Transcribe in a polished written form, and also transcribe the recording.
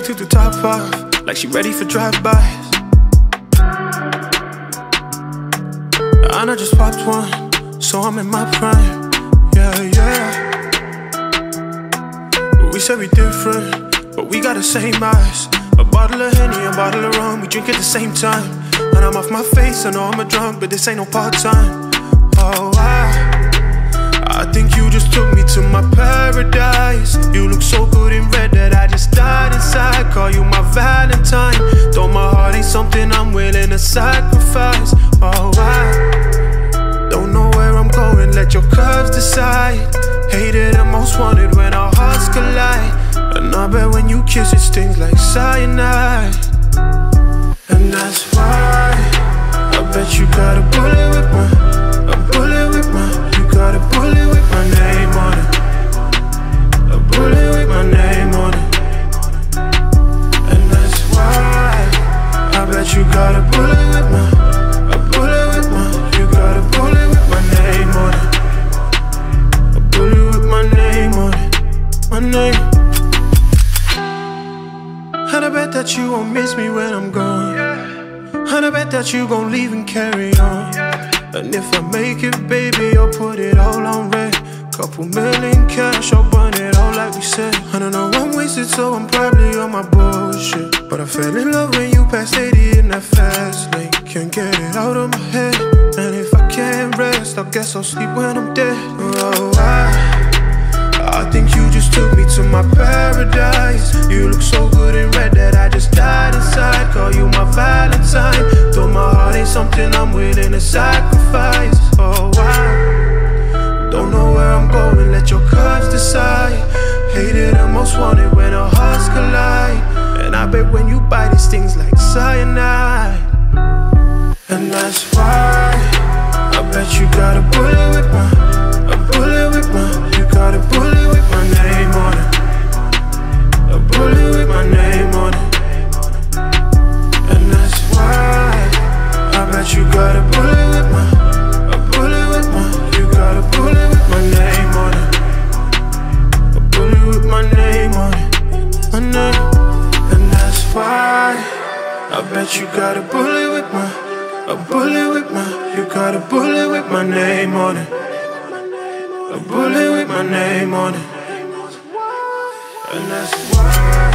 she took the top off, like she ready for drive-bys. And I just popped one, so I'm in my prime. Yeah, yeah. We said we different, but we got the same eyes. A bottle of Henny, a bottle of rum, we drink at the same time. And I'm off my face, I know I'm a drunk, but this ain't no part-time. Oh, I think you just took me to my paradise. You look so good in red that I just died inside. Call you my Valentine, though my heart ain't something I'm willing to sacrifice. Oh, I don't know where I'm going, let your curves decide. Hated and most wanted when our hearts collide. And I bet when you kiss it stings like cyanide. And that's why I bet you got a bullet with my, a bullet with my. Got a bullet with my name on it. A bullet with my name on it. And that's why I bet you got a bullet with my, a bullet with my. You got a bullet with my name on it. A bullet with my name on it. My name. And I bet that you won't miss me when I'm gone. And I bet that you gon' leave and carry on. And if I make it, baby, I'll put it all on red. Couple million cash, I'll burn it all like we said. And I know I'm wasted, so I'm probably on my bullshit. But I fell in love when you passed 80 in that fast lane. Can't get it out of my head. And if I can't rest, I guess I'll sleep when I'm dead. Oh, I think you just took me to my paradise. You look so good in red that I just died inside. Call you my Valentine, though my heart ain't something I'm willing to sacrifice. Oh, I don't know where I'm going, let your curves decide. Hated and most wanted when our hearts collide. And I bet when you bite, it stings like cyanide. And that's why I bet you got a bullet with my, a bullet with my. Got a bullet with my name on it. A bullet with my name on it. And that's why I bet you got a bullet with my, a bullet with my. You got a bullet with my name on it. A bullet with my name on it. My name. And that's why I bet you got a bullet with my, a bullet with my. You got a bullet with my name on it. A bullet with my name on it. And that's why.